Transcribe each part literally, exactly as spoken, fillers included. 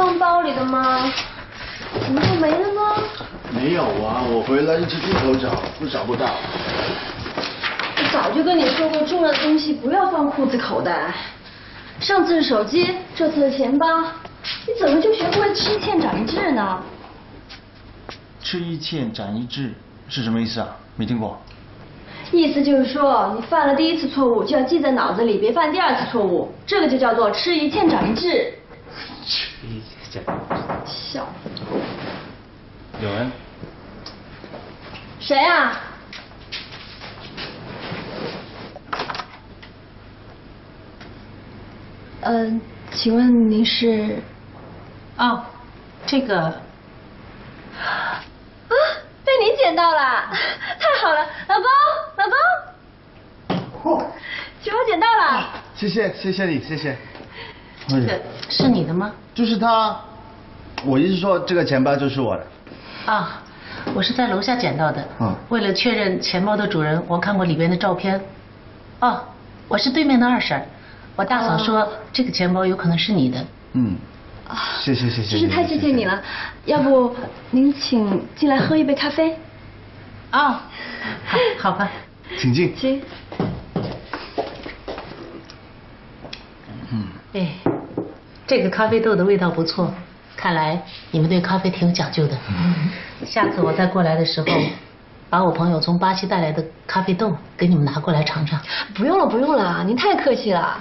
放包里的吗？怎么就没了呢？没有啊，我回来一直低头找，都找不到。我早就跟你说过，重要的东西不要放裤子口袋。上次是手机，这次是钱包，你怎么就学会吃一堑长一智呢？吃一堑长一智是什么意思啊？没听过。 意思就是说，你犯了第一次错误，就要记在脑子里，别犯第二次错误。这个就叫做吃一堑长一智。吃一堑长一智。笑。有人。谁啊？嗯、呃，请问您是？哦，这个。啊，被你捡到了，太好了，老公。 老公，哦，球捡到了！谢谢，谢谢你，谢谢。这是你的吗？就是他，我一直说这个钱包就是我的。啊，我是在楼下捡到的。嗯。为了确认钱包的主人，我看过里边的照片。哦，我是对面的二婶，我大嫂说这个钱包有可能是你的。嗯。啊，谢谢谢谢。真是太谢谢你了，要不您请进来喝一杯咖啡？哦，好吧。 请进。请。嗯。哎，这个咖啡豆的味道不错，看来你们对咖啡挺有讲究的。嗯、下次我再过来的时候，把我朋友从巴西带来的咖啡豆给你们拿过来尝尝。不用了，不用了，您太客气了。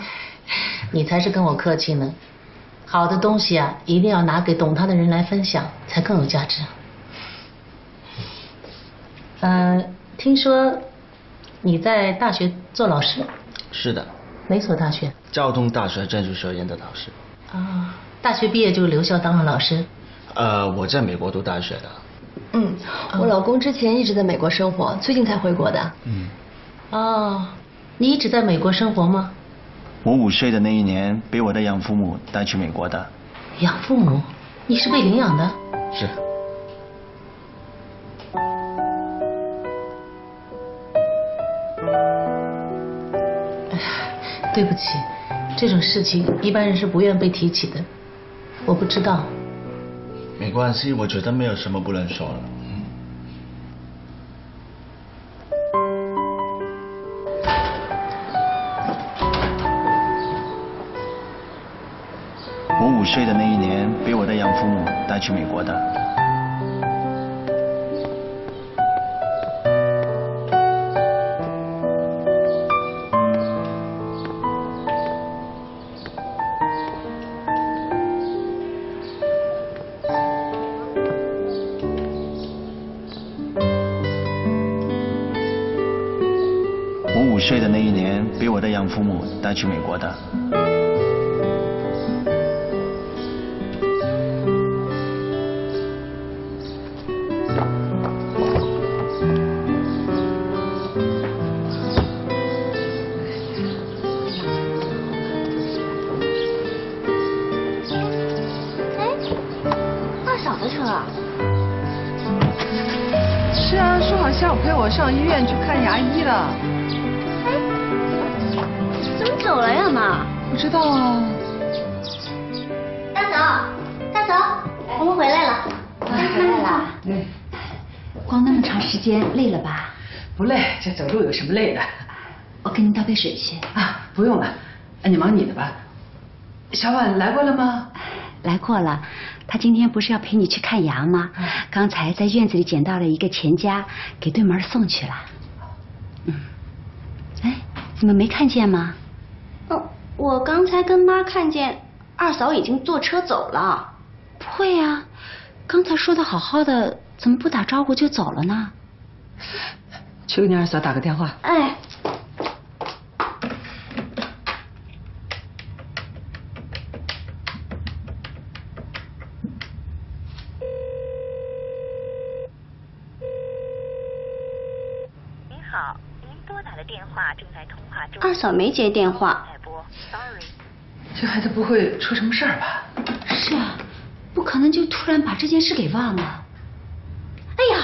你才是跟我客气呢。好的东西啊，一定要拿给懂它的人来分享，才更有价值。呃，听说。 你在大学做老师？是的。哪所大学？交通大学建筑学院的老师。啊，大学毕业就留校当了老师？呃，我在美国读大学的。嗯，我老公之前一直在美国生活，最近才回国的。嗯。哦，你一直在美国生活吗？我五岁的那一年，被我的养父母带去美国的。养父母？你是被领养的？是。 对不起，这种事情一般人是不愿被提起的，我不知道。没关系，我觉得没有什么不能说了。我五岁的那一年，被我的养父母带去美国的。 岁的那一年，被我的养父母带去美国的。哎，大嫂的车啊！是啊，说好下午陪我上医院去看牙医了。 走了呀，妈。不知道啊。大嫂，大嫂，我们回来了。回来了。嗯。逛那么长时间，累了吧？不累，这走路有什么累的？我给你倒杯水去。啊，不用了，你忙你的吧。小婉来过了吗？来过了，她今天不是要陪你去看牙吗？嗯、刚才在院子里捡到了一个钱夹，给对门送去了。嗯。哎，你们没看见吗？ 我刚才跟妈看见二嫂已经坐车走了。不会呀，刚才说的好好的，怎么不打招呼就走了呢？去给你二嫂打个电话。哎。您好，您拨打的电话正在通话中。二嫂没接电话。 这孩子不会出什么事儿吧？是啊，不可能就突然把这件事给忘了。哎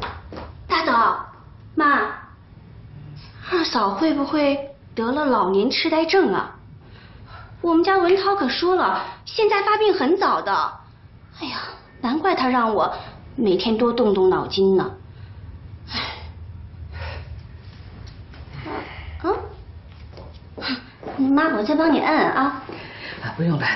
呀，大嫂，妈，二嫂会不会得了老年痴呆症啊？我们家文涛可说了，现在发病很早的。哎呀，难怪他让我每天多动动脑筋呢。哎，啊，妈，我再帮你按按啊。啊，不用了。